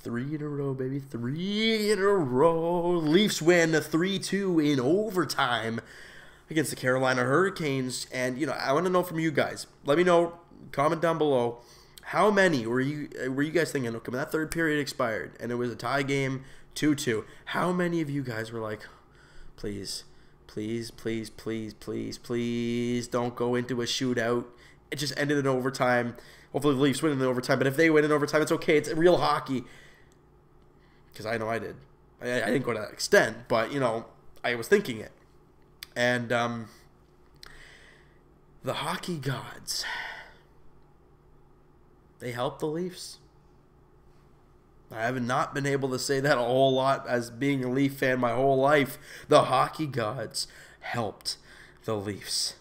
Three in a row, baby. Three in a row. Leafs win 3-2 in overtime against the Carolina Hurricanes. And, you know, I want to know from you guys. Let me know. Comment down below. How many were you guys thinking, okay, that third period expired and it was a tie game, 2-2. How many of you guys were like, please, please, please, please, please, please don't go into a shootout. It just ended in overtime. Hopefully the Leafs win in overtime, but if they win in overtime, it's okay. It's real hockey. Because I know I did. I didn't go to that extent, but, you know, I was thinking it. And the hockey gods, they helped the Leafs. I have not been able to say that a whole lot as being a Leaf fan my whole life. The hockey gods helped the Leafs.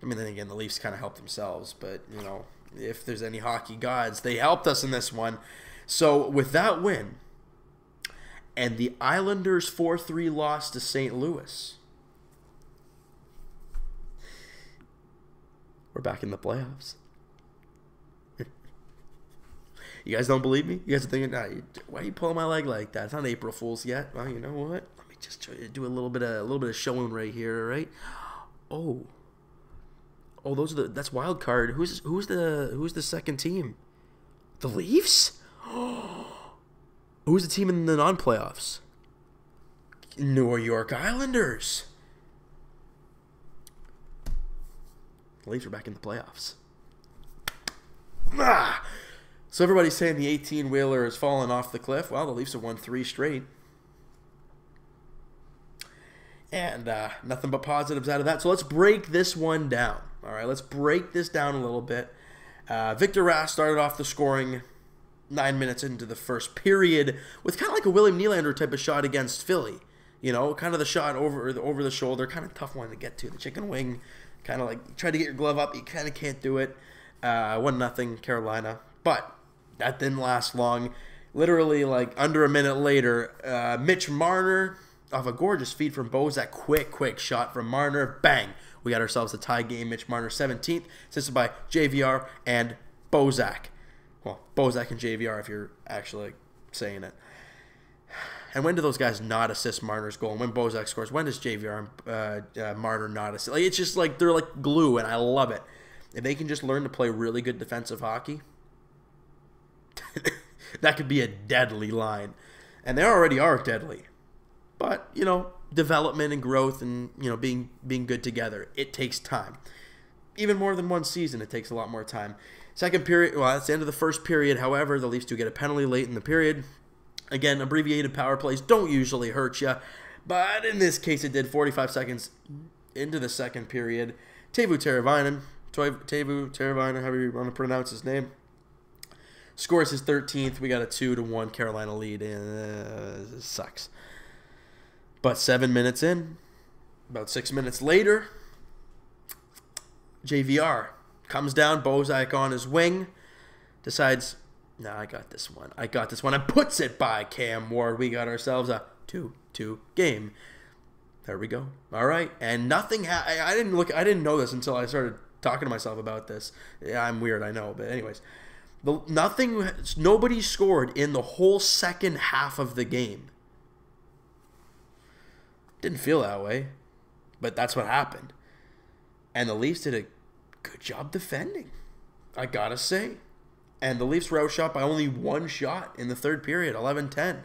I mean, then again, the Leafs kind of helped themselves. But, you know, if there's any hockey gods, they helped us in this one. So, with that win and the Islanders' 4-3 loss to St. Louis, we're back in the playoffs. You guys don't believe me? You guys are thinking, nah, why are you pulling my leg like that? It's not April Fool's yet. Well, you know what? Let me just try to do a little bit of showing right here, all right? Oh. Oh, those are that's wild card. Who's the second team? The Leafs? Oh. Who's the team in the non-playoffs? New York Islanders. The Leafs are back in the playoffs. Ah! So everybody's saying the 18-wheeler has fallen off the cliff. Well, the Leafs have won 3 straight. And nothing but positives out of that. So let's break this one down. All right, let's break this down a little bit. Victor Rask started off the scoring 9 minutes into the first period with kind of like a William Nylander type of shot against Philly. You know, kind of the shot over the shoulder, kind of tough one to get to. The chicken wing, kind of like you try to get your glove up, you kind of can't do it. 1-0 Carolina. But that didn't last long. Literally, like, under a minute later, Mitch Marner, off a gorgeous feed from Bozak. Quick shot from Marner. Bang! We got ourselves a tie game. Mitch Marner, 17th. Assisted by JVR and Bozak. Well, Bozak and JVR, if you're actually saying it. And when do those guys not assist Marner's goal? And when Bozak scores, when does JVR and Marner not assist? Like, it's just like they're like glue, and I love it. If they can just learn to play really good defensive hockey, that could be a deadly line. And they already are deadly. But, you know, development and growth and, you know, being good together, it takes time. Even more than one season, it takes a lot more time. Second period, well, that's the end of the first period. However, the Leafs do get a penalty late in the period. Again, abbreviated power plays don't usually hurt you. But in this case, it did. 45 seconds into the second period. Teuvo Teravainen, however you want to pronounce his name, scores his 13th. We got a 2-1 Carolina lead. It sucks. But 7 minutes in, about 6 minutes later, JVR comes down, Bozak on his wing, decides, nah, I got this one, and puts it by Cam Ward. We got ourselves a 2-2 game. There we go. All right, and nothing. I didn't know this until I started talking to myself about this. Yeah, I'm weird, I know, but anyways. Nobody scored in the whole second half of the game. Didn't feel that way, but that's what happened. And the Leafs did a good job defending, I gotta say. And the Leafs were outshot by only 1 shot in the third period, 11-10.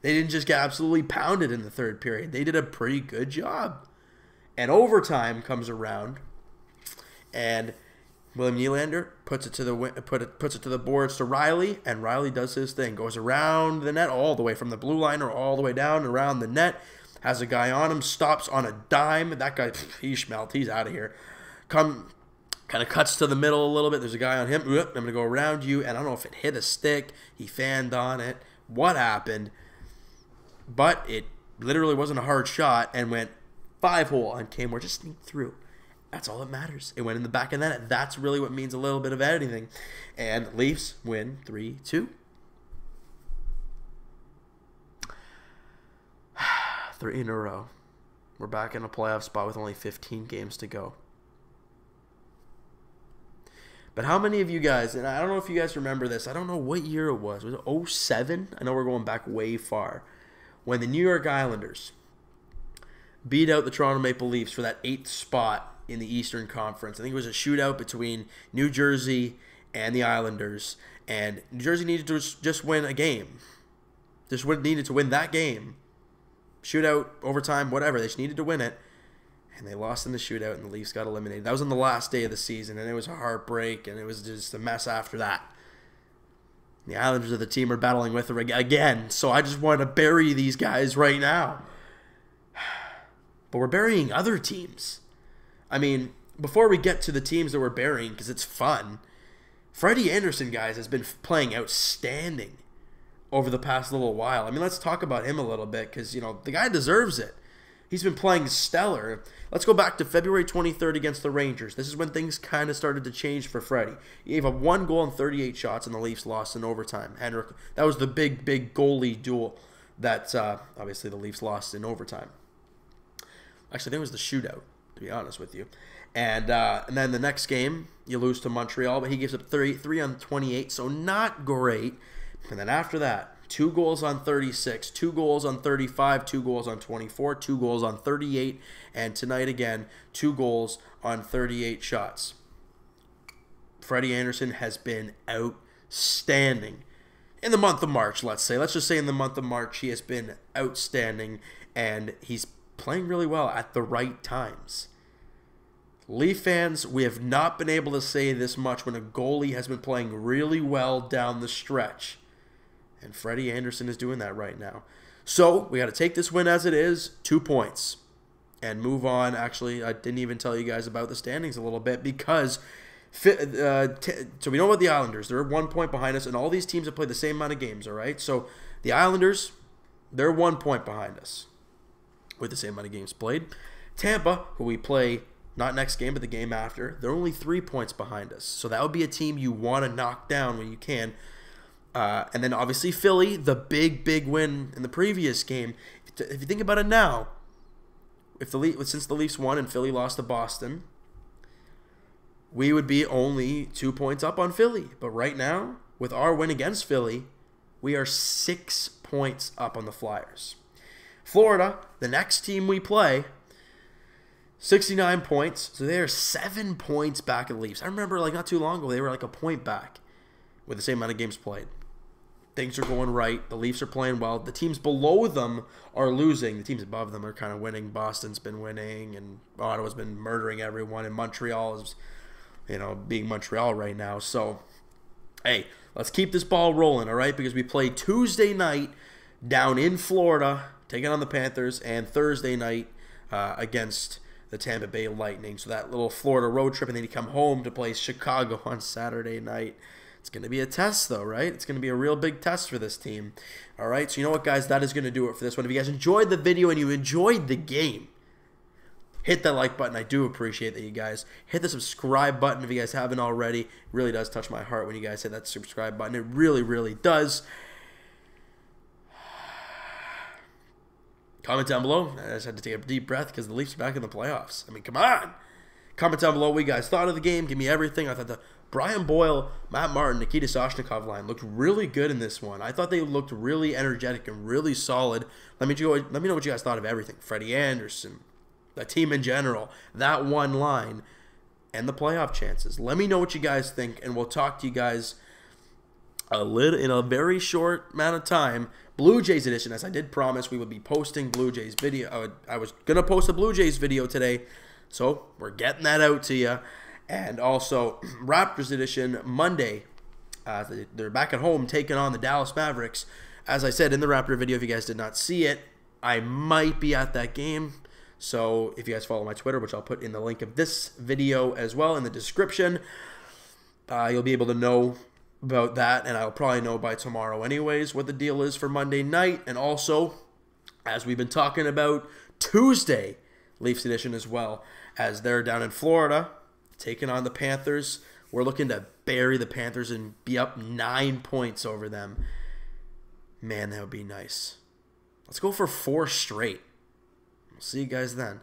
They didn't just get absolutely pounded in the third period. They did a pretty good job. And overtime comes around, and William Nylander puts it to the boards to Riley, and Riley does his thing. Goes around the net all the way from the blue line or all the way down around the net. Has a guy on him, stops on a dime. That guy, he schmelt. He's out of here. Kind of cuts to the middle a little bit. There's a guy on him. I'm going to go around you, and I don't know if it hit a stick. He fanned on it. What happened? But it literally wasn't a hard shot and went 5-hole on Cam Ward. Just sneaked through. That's all that matters. It went in the back of the net. That's really what means a little bit of anything. And Leafs win 3-2. 3 in a row. We're back in a playoff spot with only 15 games to go. But how many of you guys, and I don't know if you guys remember this, I don't know what year it was. Was it 07? I know we're going back way far. When the New York Islanders beat out the Toronto Maple Leafs for that 8th spot in the Eastern Conference. I think it was a shootout between New Jersey and the Islanders. And New Jersey needed to just win a game. Just needed to win that game. Shootout, overtime, whatever. They just needed to win it. And they lost in the shootout, and the Leafs got eliminated. That was on the last day of the season, and it was a heartbreak, and it was just a mess after that. And the Islanders of the team are battling with her again, so I just want to bury these guys right now. But we're burying other teams. I mean, before we get to the teams that we're burying, because it's fun, Freddie Anderson, guys, has been playing outstanding over the past little while. I mean, let's talk about him a little bit, because, you know, the guy deserves it. He's been playing stellar. Let's go back to February 23rd against the Rangers. This is when things kind of started to change for Freddie. He gave up 1 goal and 38 shots, and the Leafs lost in overtime. Henrik, that was the big, big goalie duel that obviously the Leafs lost in overtime. Actually, I think it was the shootout, to be honest with you. And then the next game, you lose to Montreal, but he gives up 3 on 28, so not great. And then after that, 2 goals on 36, 2 goals on 35, 2 goals on 24, 2 goals on 38, and tonight again, 2 goals on 38 shots. Freddie Anderson has been outstanding. In the month of March, let's say. Let's just say in the month of March, he has been outstanding, and he's playing really well at the right times. Leaf fans, we have not been able to say this much when a goalie has been playing really well down the stretch. And Freddie Anderson is doing that right now. So we got to take this win as it is, 2 points, and move on. Actually, I didn't even tell you guys about the standings a little bit because so we know about the Islanders. They're 1 point behind us, and all these teams have played the same amount of games, all right? So the Islanders, they're 1 point behind us with the same amount of games played. Tampa, who we play not next game but the game after, they're only 3 points behind us. So that would be a team you want to knock down when you can. And then obviously Philly, the big, big win in the previous game. If you think about it now, if since the Leafs won and Philly lost to Boston, we would be only 2 points up on Philly. But right now, with our win against Philly, we are 6 points up on the Flyers. Florida, the next team we play, 69 points. So they are 7 points back at Leafs. I remember like not too long ago, they were like a point back with the same amount of games played. Things are going right. The Leafs are playing well. The teams below them are losing. The teams above them are kind of winning. Boston's been winning, and Ottawa's been murdering everyone, and Montreal is, you know, being Montreal right now. So, hey, let's keep this ball rolling, all right? Because we play Tuesday night down in Florida, taking on the Panthers, and Thursday night against the Tampa Bay Lightning. So that little Florida road trip, and then you come home to play Chicago on Saturday night. It's going to be a test, though, right? It's going to be a real big test for this team. All right, so you know what, guys? That is going to do it for this one. If you guys enjoyed the video and you enjoyed the game, hit that like button. I do appreciate that, you guys. Hit the subscribe button if you guys haven't already. It really does touch my heart when you guys hit that subscribe button. It really, really does. Comment down below. I just had to take a deep breath because the Leafs are back in the playoffs. I mean, come on. Comment down below what you guys thought of the game. Give me everything. I thought the Brian Boyle, Matt Martin, Nikita Soshnikov line looked really good in this one. I thought they looked really energetic and really solid. Let me know what you guys thought of everything. Freddie Anderson, the team in general, that one line, and the playoff chances. Let me know what you guys think, and we'll talk to you guys in a very short amount of time. Blue Jays edition, as I did promise, we would be posting Blue Jays video. I was going to post a Blue Jays video today, so we're getting that out to you. And also, Raptors edition, Monday, they're back at home taking on the Dallas Mavericks. As I said in the Raptor video, if you guys did not see it, I might be at that game. So if you guys follow my Twitter, which I'll put in the link of this video as well in the description, you'll be able to know about that. And I'll probably know by tomorrow anyways what the deal is for Monday night. And also, as we've been talking about, Tuesday, Leafs edition as well, as they're down in Florida taking on the Panthers. We're looking to bury the Panthers and be up 9 points over them. Man, that would be nice. Let's go for 4 straight. We'll see you guys then.